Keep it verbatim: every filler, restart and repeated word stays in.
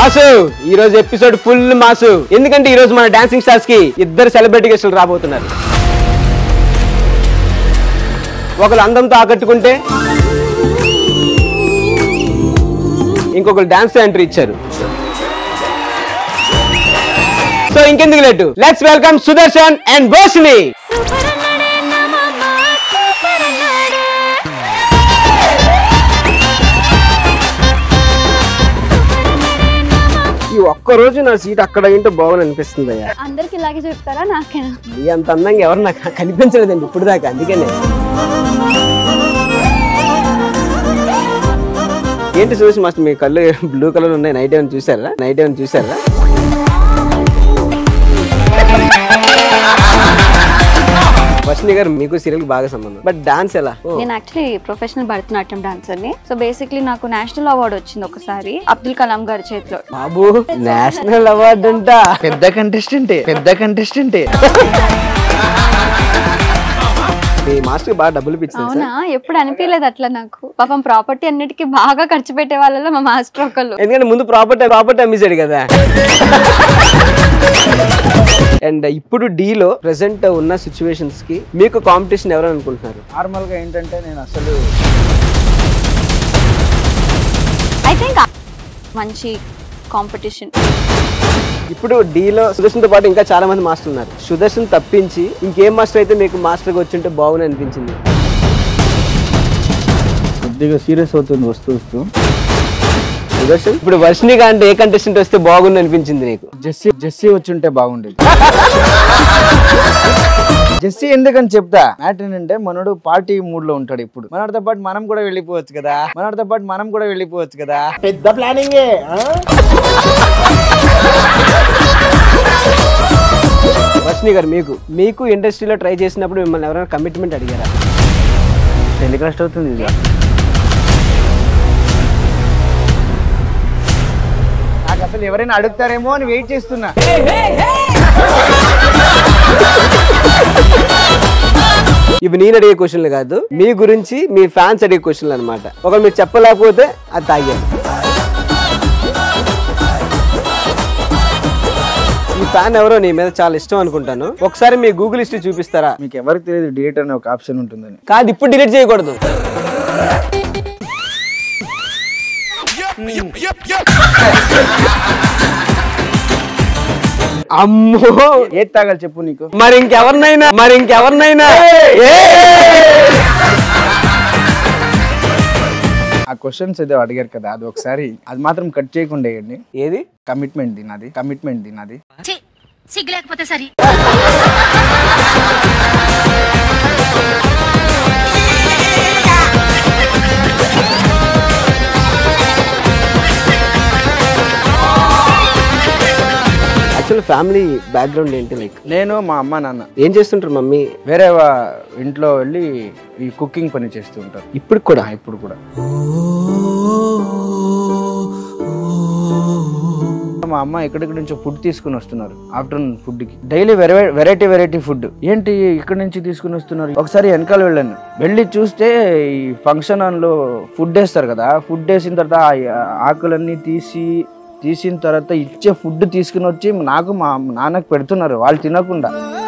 వాసు, ఈ రోజు episode full mass. ఎందుకంటే ఈ రోజు మన డాన్సింగ్ స్టార్స్ కి ఇద్దరు సెలబ్రిటీ గెస్టులు రాబోతున్నారు. ఒకరు అందంతో ఆకట్టుకుంటే ఇంకొకరు డాన్స్ ఎంట్రీ ఇచ్చారు. సో ఇంకెందుకు late, let's welcome Sudarshan and Varshini. ఒక్క రోజు నా సీట్ అక్కడ ఏంటో బాగుంది అనిపిస్తుంది అయ్యా. అందరికి ఇలాగే చెప్తారా? నాకేనా అంత అందంగా ఎవరు నాకు కనిపించలేదండి ఇప్పుడు దాకా. అందుకనే ఏంటి చూసి మస్తు మీ కళ్ళు బ్లూ కలర్ ఉన్నాయి. నైట్ ఏమైనా చూసారా? నైట్ ఏమైనా చూసారా? వర్షిని గారు, మీకు సీరియల్ బాగా సంబంధం, బట్ డాన్స్ ఎలా? నేను యాక్చువల్లీ ప్రొఫెషనల్ భరతనాట్యం డాన్సర్ ని. సో బేసిక్లీ నాకు నేషనల్ అవార్డు వచ్చింది ఒకసారి అబ్దుల్ కలాం గారి చేతిలో. బాబు నేషనల్ అవార్డు అంట, పెద్ద కంటెస్టెంటే పెద్ద కంటెస్టెంటే మాస్టర్ బాగా డబ్బులు పిచ్చింది. అవునా? ఎప్పుడు అనిపించలేదు అట్లా నాకు. పాపం ప్రాపర్టీ అన్నిటికీ బాగా ఖర్చు పెట్టే వాళ్ళలో మా మాస్టర్ ఒకళ్ళు. ఎందుకంటే ముందు ప్రాపర్టీ ప్రాపర్టీ అమ్మేసాడు కదా. అండ్ ఇప్పుడు డీ లో ప్రెసెంట్ ఉన్న సిచ్యువేషన్స్ కి మీకు కాంపిటీషన్ ఎవరు అనుకుంటున్నారు? నార్మల్ గా ఏంటంటే నేను అసలు ఐ థింక్ మంచి కాంపిటీషన్. ఇప్పుడు డీ లో సుదర్శన్ తో పాటు ఇంకా చాలా మంది మాస్టర్ ఉన్నారు. సుదర్శన్ తప్పించి ఇంకేం మాస్టర్ అయితే మీకు మాస్టర్ గా వచ్చింటే బాగుంది అనిపించింది? కొద్దిగా సీరియస్ అవుతుంది వస్తూ వస్తూ. సుదర్శన్, ఇప్పుడు వర్షిని అంటే ఏ కంటెస్టెంట్ వస్తే బాగుంది అనిపించింది నీకు? జెస్సీ జెస్సీ వచ్చి ఉంటే బాగుండేది. జెస్సీ ఎందుకని చెప్తా, మ్యాటర్ ఏంటంటే మనోడు పార్టీ మూడ్ లో ఉంటాడు. ఇప్పుడు మనతో పాటు మనం కూడా వెళ్ళిపోవచ్చు కదా, మనతో పాటు మనం కూడా వెళ్ళిపోవచ్చు కదా. పెద్ద ప్లానింగే. వర్షిని గారు, మీకు మీకు ఇండస్ట్రీలో ట్రై చేసినప్పుడు మిమ్మల్ని ఎవరైనా కమిట్మెంట్ అడిగారా? టెలికాస్ట్ అవుతుంది ఇది. నాకు అసలు ఎవరైనా అడుగుతారేమో అని వెయిట్ చేస్తున్నా. ఇవి నేను అడిగే క్వశ్చన్లు కాదు, మీ గురించి మీ ఫ్యాన్స్ అడిగే క్వశ్చన్లు అనమాట. ఒకవేళ మీరు చెప్పలేకపోతే అది తాగారు. ఈ ఫ్యాన్ ఎవరో నీ మీద చాలా ఇష్టం అనుకుంటాను, ఒకసారి మీ గూగుల్ హిస్టరీ చూపిస్తారా? మీకు ఎవరికి తెలియదు డిలీట్ అనే ఒక ఆప్షన్ ఉంటుందని. కాదు, ఇప్పుడు డిలీట్ చేయకూడదు. అమ్మో, ఏది తాగాలి చెప్పు నీకు? మరి ఇంకెవరినైనా మరి ఇంకెవరినైనా ఆ క్వశ్చన్స్ ఏదో అడిగారు కదా, అది ఒకసారి అది మాత్రం కట్ చేయకుండా వేయండి. ఏది? Commitment దినాది, commitment దినాది. సిగ్గులేకపోతే సరే. అసలు ఫ్యామిలీ బ్యాక్గ్రౌండ్ ఏంటి? లైక్ నేను, మా అమ్మ, నాన్న. ఏం చేస్తుంటారు మమ్మీ? వేరే ఇంట్లో వెళ్ళి ఈ కుకింగ్ పని చేస్తూ ఉంటారు. ఇప్పుడు కూడా? ఇప్పుడు కూడా. మా అమ్మ ఇక్కడికి నుంచి ఫుడ్ తీసుకుని వస్తున్నారు ఆఫ్టర్నూన్ ఫుడ్ కి. Daily variety variety food. ఏంటి ఇక్కడి నుంచి తీసుకుని వస్తున్నారు? ఒకసారి వెనకాల వెళ్ళాను, వెళ్ళి చూస్తే ఈ ఫంక్షన్ హాల్లో ఫుడ్ వేస్తారు కదా, ఫుడ్ వేసిన తర్వాత ఆకులన్నీ తీసి తీసిన తర్వాత ఇచ్చే ఫుడ్ తీసుకుని వచ్చి నాకు మా నాన్నకు పెడుతున్నారు వాళ్ళు తినకుండా.